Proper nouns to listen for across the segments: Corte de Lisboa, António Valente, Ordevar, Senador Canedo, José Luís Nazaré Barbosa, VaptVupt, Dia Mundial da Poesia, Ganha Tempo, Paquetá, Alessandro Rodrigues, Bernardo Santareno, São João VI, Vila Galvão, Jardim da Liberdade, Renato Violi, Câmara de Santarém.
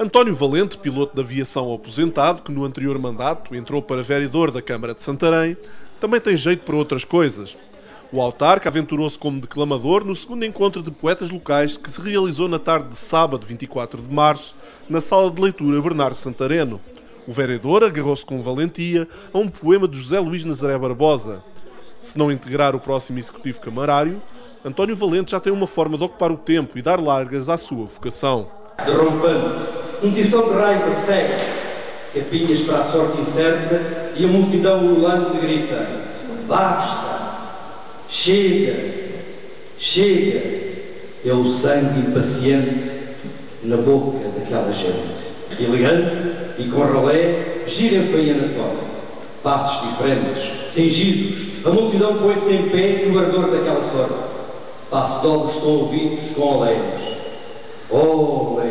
António Valente, piloto de aviação aposentado, que no anterior mandato entrou para vereador da Câmara de Santarém, também tem jeito para outras coisas. O autarca aventurou-se como declamador no segundo encontro de poetas locais que se realizou na tarde de sábado, 24 de março, na sala de leitura Bernardo Santareno. O vereador agarrou-se com valentia a um poema de José Luís Nazaré Barbosa. Se não integrar o próximo executivo camarário, António Valente já tem uma forma de ocupar o tempo e dar largas à sua vocação. Intuição de raio persegue, capinhas para a sorte incerta e a multidão ululante grita: basta, chega, chega. É o sangue impaciente na boca daquela gente. Elegante e com ralé, gira em feia na sola. Passos diferentes, cingidos, a multidão põe-se em pé no ardor daquela sorte. Passos dobles estão ouvidos com oleiros. Olé!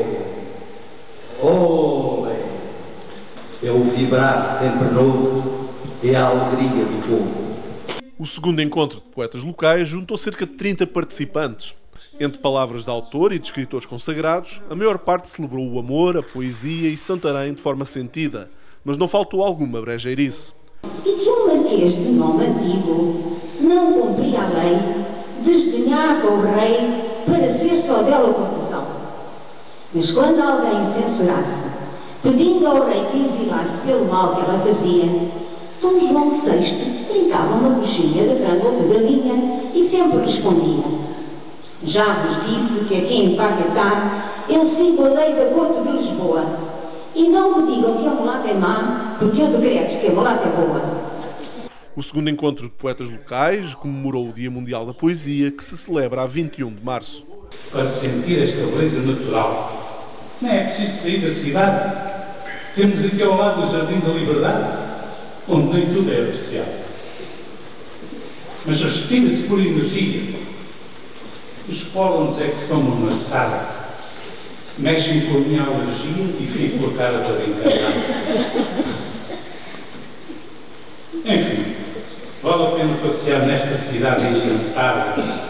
É o vibrar sempre novo, é a alegria do povo. O segundo encontro de poetas locais juntou cerca de 30 participantes. Entre palavras de autor e de escritores consagrados, a maior parte celebrou o amor, a poesia e Santarém de forma sentida, mas não faltou alguma brejeirice. E que o marquês de nome antigo não cumpria a lei, desdenhava o rei para ser só dela confusão. Mas quando alguém censurasse, pedindo ao rei que exilasse pelo mal que ela fazia, São João VI brincava uma coxinha da frango ou da linha e sempre respondia: já vos disse que aqui em Paquetá eu sigo a lei da Corte de Lisboa, e não me digam que a mulata é má, porque eu decreto que a mulata é boa. O segundo encontro de poetas locais comemorou o Dia Mundial da Poesia, que se celebra a 21 de março. Para sentir esta beleza natural, não é preciso sair da cidade. Temos aqui ao lado o Jardim da Liberdade, onde nem tudo é especial. Mas respira-se por energia. Os pólenes é que são uma sala. Mexem com a minha alergia e fico com a cara toda encarnada. Enfim, vale a pena passear nesta cidade encantada.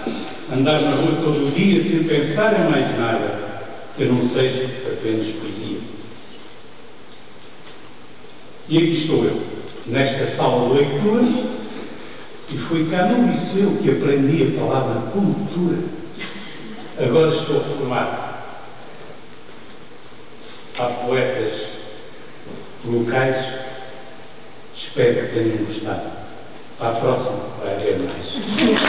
Andar na rua todo o dia sem pensar em mais nada. Que não seja apenas poesia. E aqui estou eu, nesta sala de leituras, e foi cá no liceu que aprendi a palavra cultura. Agora estou formado. Há poetas locais, espero que tenham gostado. Para a próxima, vai haver mais.